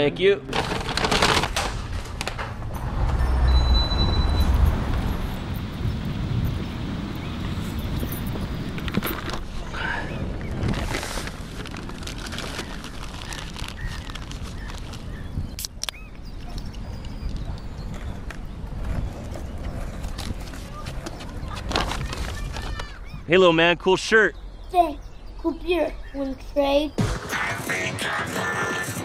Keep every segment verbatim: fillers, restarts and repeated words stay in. Thank you. Hey, little man, cool shirt. Hey, cool beer. Wanna trade? I think I'm lost.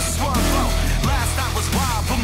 Swerve, oh. Last night was wild, but